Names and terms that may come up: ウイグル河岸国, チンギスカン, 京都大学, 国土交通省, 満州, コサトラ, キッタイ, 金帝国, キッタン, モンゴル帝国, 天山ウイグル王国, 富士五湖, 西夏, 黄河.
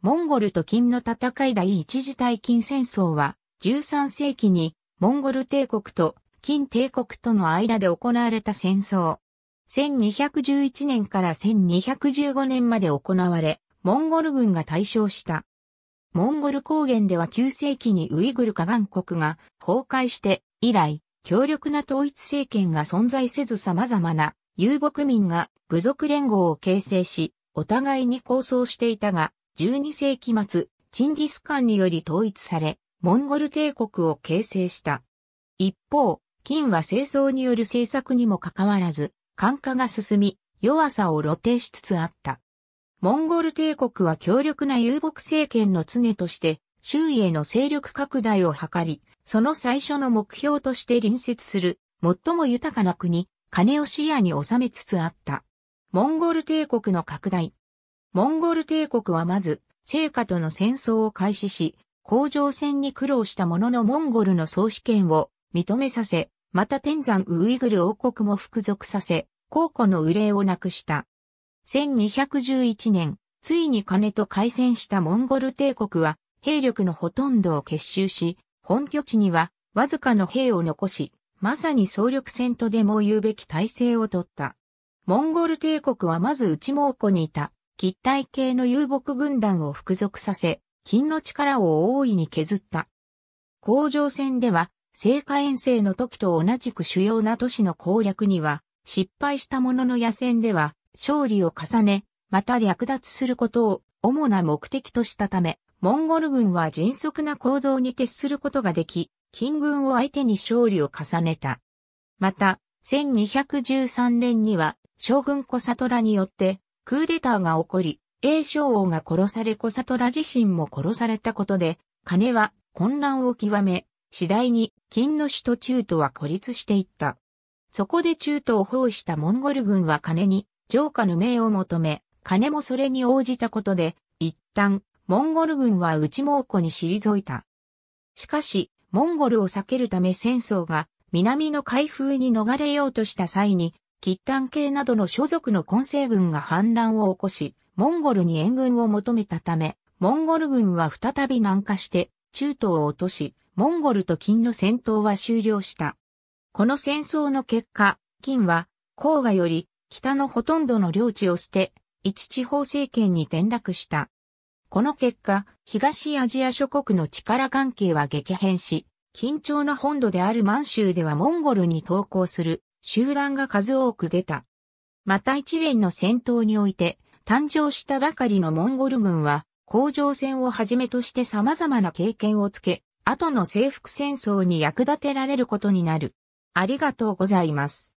モンゴルと金の戦い第一次大金戦争は、13世紀にモンゴル帝国と金帝国との間で行われた戦争。1211年から1215年まで行われ、モンゴル軍が大勝した。モンゴル高原では9世紀にウイグル河岸国が崩壊して以来、強力な統一政権が存在せず様々な遊牧民が部族連合を形成し、お互いに抗争していたが、12世紀末、チンギスカンにより統一され、モンゴル帝国を形成した。一方、金は戦争による政策にもかかわらず、官化が進み、弱さを露呈しつつあった。モンゴル帝国は強力な遊牧政権の常として、周囲への勢力拡大を図り、その最初の目標として隣接する、最も豊かな国、金を視野に収めつつあった。モンゴル帝国の拡大。モンゴル帝国はまず、西夏との戦争を開始し、攻城戦に苦労したもののモンゴルの総主権を認めさせ、また天山ウイグル王国も服属させ、公庫の憂いをなくした。1211年、ついに金と開戦したモンゴル帝国は、兵力のほとんどを結集し、本拠地には、わずかの兵を残し、まさに総力戦とでも言うべき体制をとった。モンゴル帝国はまず内蒙古にいた、キッタイ系の遊牧軍団を服属させ、金の力を大いに削った。攻城戦では、西夏遠征の時と同じく主要な都市の攻略には、失敗したものの野戦では、勝利を重ね、また略奪することを主な目的としたため、モンゴル軍は迅速な行動に徹することができ、金軍を相手に勝利を重ねた。また、1213年には将軍コサトラによってクーデターが起こり、英将王が殺されコサトラ自身も殺されたことで、金は混乱を極め、次第に金の首都チュートは孤立していった。そこでチュートを包囲したモンゴル軍は金に、城下の命を求め、金もそれに応じたことで、一旦、モンゴル軍は内蒙古に退いた。しかし、モンゴルを避けるため戦争が、南の海風に逃れようとした際に、キッタン系などの所属の混成軍が反乱を起こし、モンゴルに援軍を求めたため、モンゴル軍は再び南下して、中東を落とし、モンゴルと金の戦闘は終了した。この戦争の結果、金は、黄河より、北のほとんどの領地を捨て、一地方政権に転落した。この結果、東アジア諸国の力関係は激変し、緊張の本土である満州ではモンゴルに投降する集団が数多く出た。また一連の戦闘において、誕生したばかりのモンゴル軍は、攻城戦をはじめとして様々な経験をつけ、後の征服戦争に役立てられることになる。ありがとうございます。